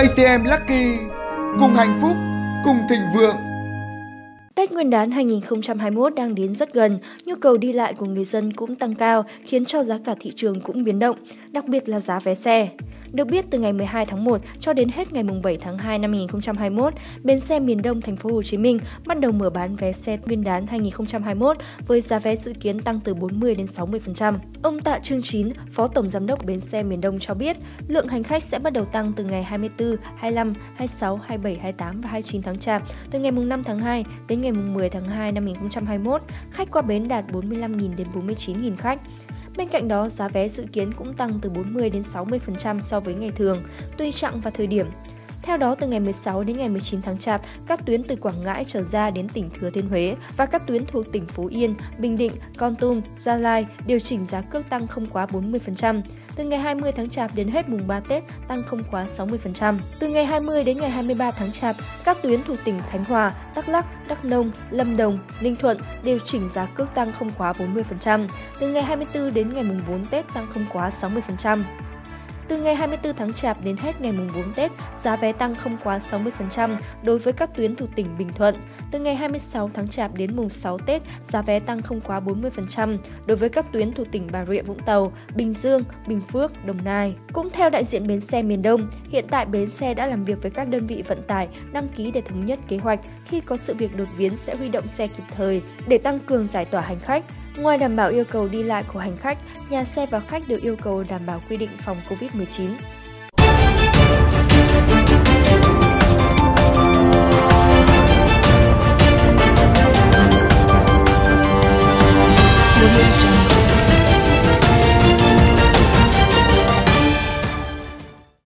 ATM Lucky, cùng hạnh phúc, cùng thịnh vượng. Tết Nguyên đán 2021 đang đến rất gần, nhu cầu đi lại của người dân cũng tăng cao, khiến cho giá cả thị trường cũng biến động, đặc biệt là giá vé xe. Được biết, từ ngày 12 tháng 1 cho đến hết ngày 7 tháng 2 năm 2021, Bến xe Miền Đông, thành phố Hồ Chí Minh bắt đầu mở bán vé xe Nguyên đán 2021 với giá vé dự kiến tăng từ 40 đến 60%. Ông Tạ Trương Chín, Phó Tổng Giám đốc Bến xe Miền Đông cho biết, lượng hành khách sẽ bắt đầu tăng từ ngày 24, 25, 26, 27, 28 và 29 tháng Chạp, từ ngày 5 tháng 2 đến ngày 10 tháng 2 năm 2021, khách qua bến đạt 45.000 đến 49.000 khách. Bên cạnh đó, giá vé dự kiến cũng tăng từ 40 đến 60% so với ngày thường, tùy chặng và thời điểm. Theo đó, từ ngày 16 đến ngày 19 tháng Chạp, các tuyến từ Quảng Ngãi trở ra đến tỉnh Thừa Thiên Huế và các tuyến thuộc tỉnh Phú Yên, Bình Định, Kon Tum, Gia Lai điều chỉnh giá cước tăng không quá 40%. Từ ngày 20 tháng Chạp đến hết mùng 3 Tết tăng không quá 60%. Từ ngày 20 đến ngày 23 tháng Chạp, các tuyến thuộc tỉnh Khánh Hòa, Đắk Lắk, Đắk Nông, Lâm Đồng, Ninh Thuận điều chỉnh giá cước tăng không quá 40%. Từ ngày 24 đến ngày mùng 4 Tết tăng không quá 60%. Từ ngày 24 tháng Chạp đến hết ngày mùng 4 Tết, giá vé tăng không quá 60% đối với các tuyến thuộc tỉnh Bình Thuận. Từ ngày 26 tháng Chạp đến mùng 6 Tết, giá vé tăng không quá 40% đối với các tuyến thuộc tỉnh Bà Rịa Vũng Tàu, Bình Dương, Bình Phước, Đồng Nai. Cũng theo đại diện Bến xe Miền Đông, hiện tại bến xe đã làm việc với các đơn vị vận tải đăng ký để thống nhất kế hoạch, khi có sự việc đột biến sẽ huy động xe kịp thời để tăng cường giải tỏa hành khách. Ngoài đảm bảo yêu cầu đi lại của hành khách, nhà xe và khách đều yêu cầu đảm bảo quy định phòng Covid-19.